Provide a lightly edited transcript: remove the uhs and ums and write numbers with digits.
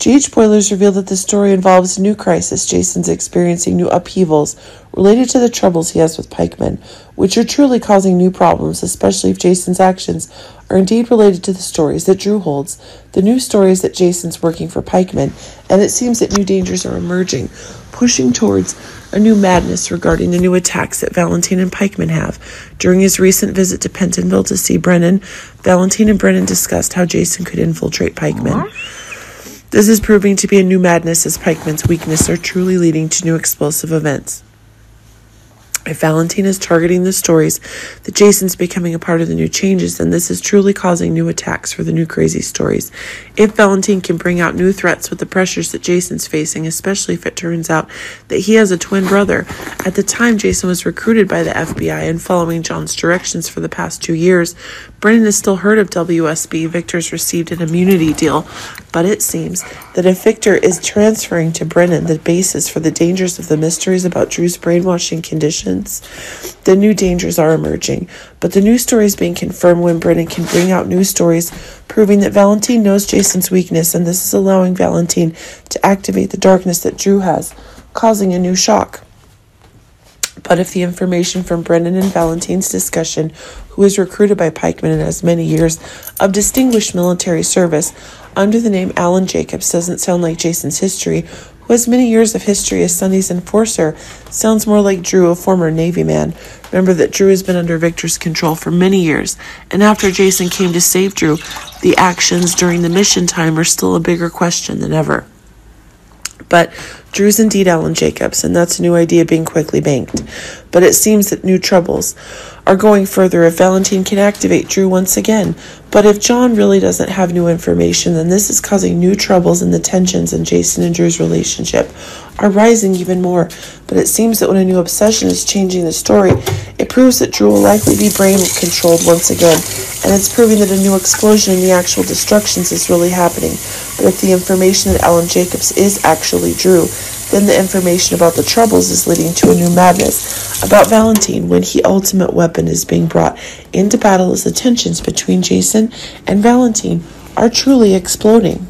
GH Boilers revealed that this story involves a new crisis. Jason's experiencing new upheavals related to the troubles he has with Pikeman, which are truly causing new problems, especially if Jason's actions are indeed related to the stories that Drew holds. The new story is that Jason's working for Pikeman, and it seems that new dangers are emerging, pushing towards a new madness regarding the new attacks that Valentin and Pikeman have. During his recent visit to Pentonville to see Brennan, Valentin and Brennan discussed how Jason could infiltrate Pikeman. This is proving to be a new madness, as Pikeman's weakness are truly leading to new explosive events. If Valentin is targeting the stories that Jason's becoming a part of the new changes, then this is truly causing new attacks for the new crazy stories. If Valentin can bring out new threats with the pressures that Jason's facing, especially if it turns out that he has a twin brother. At the time Jason was recruited by the FBI and following John's directions for the past 2 years, Brennan is still heard of WSB. Victor's received an immunity deal, but it seems that if Victor is transferring to Brennan the basis for the dangers of the mysteries about Drew's brainwashing conditions, the new dangers are emerging, but the new story is being confirmed when Brennan can bring out new stories proving that Valentin knows Jason's weakness, and this is allowing Valentin to activate the darkness that Drew has, causing a new shock. But if the information from Brennan and Valentin's discussion, who is recruited by Pikeman and has many years of distinguished military service under the name Alan Jacobs, doesn't sound like Jason's history, who has many years of history as Sunny's enforcer, sounds more like Drew, a former Navy man. Remember that Drew has been under Victor's control for many years, and after Jason came to save Drew, the actions during the mission time are still a bigger question than ever. But Drew's indeed Alan Jacobs, and that's a new idea being quickly banked. But it seems that new troubles are going further if Valentin can activate Drew once again. But if John really doesn't have new information, then this is causing new troubles, and the tensions in Jason and Drew's relationship are rising even more. But it seems that when a new obsession is changing the story, it proves that Drew will likely be brain controlled once again, and it's proving that a new explosion in the actual destructions is really happening. But if the information that Alan Jacobs is actually Drew, then the information about the troubles is leading to a new madness about Valentin when his ultimate weapon is being brought into battle as the tensions between Jason and Valentin are truly exploding.